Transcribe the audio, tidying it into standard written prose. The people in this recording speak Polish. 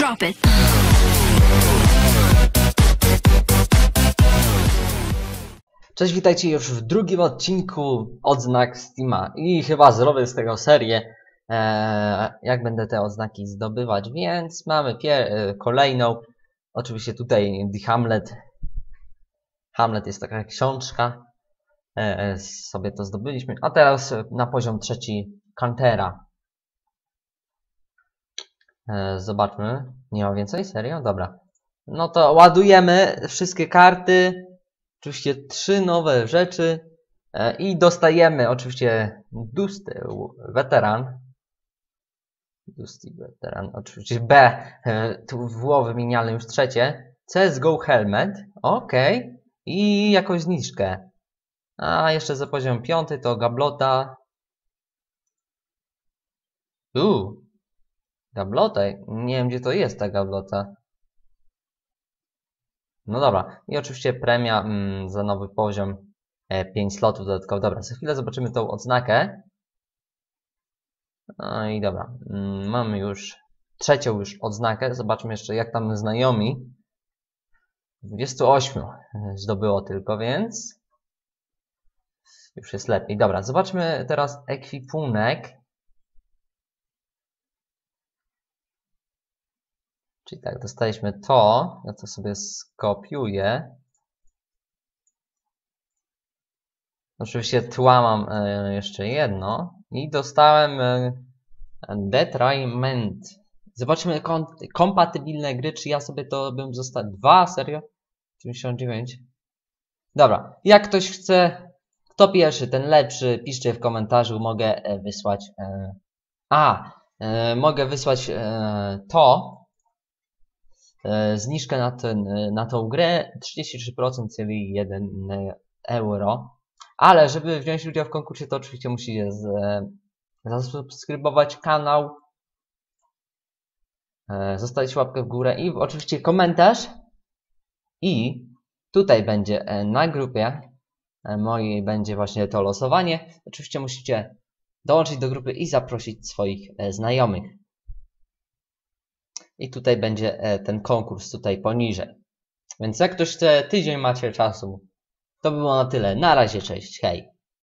Drop it. Cześć, witajcie już w drugim odcinku odznak Steama i chyba zrobię z tego serię, jak będę te odznaki zdobywać, więc mamy kolejną, oczywiście tutaj The Hamlet. Hamlet jest taka książka, sobie to zdobyliśmy, a teraz na poziom trzeci Kantera. Zobaczmy, nie ma więcej? Serio? Dobra. No to ładujemy wszystkie karty, oczywiście 3 nowe rzeczy i dostajemy oczywiście Dusty Weteran. Dusty Weteran, oczywiście B, tu w wymieniane już trzecie. CSGO Helmet, okej. Okay. I jakąś zniżkę. A jeszcze za poziom 5 to gablota. Gablota? Nie wiem, gdzie to jest ta gablota. No dobra. I oczywiście premia za nowy poziom. 5 slotów dodatkowo. Dobra, za chwilę zobaczymy tą odznakę. No i dobra. Mamy już trzecią odznakę. Zobaczmy jeszcze, jak tam znajomi. 28 zdobyło tylko, więc już jest lepiej. Dobra, zobaczmy teraz ekwipunek. Czyli tak, dostaliśmy to, ja to sobie skopiuję. Oczywiście tła mam jeszcze jedno i dostałem detriment. Zobaczmy kompatybilne gry, czy ja sobie to bym zostawił. 2, serio? 99. Dobra, jak ktoś chce, kto pierwszy, ten lepszy, piszcie w komentarzu, mogę wysłać... mogę wysłać to. Zniżkę na tą grę 33%, czyli 1 euro. Ale żeby wziąć udział w konkursie, to oczywiście musicie zasubskrybować kanał, zostawić łapkę w górę i oczywiście komentarz. I tutaj będzie na grupie mojej będzie właśnie to losowanie. Oczywiście musicie dołączyć do grupy i zaprosić swoich znajomych. I tutaj będzie ten konkurs tutaj poniżej. Więc jak ktoś chce, tydzień macie czasu. To było na tyle. Na razie, cześć, hej.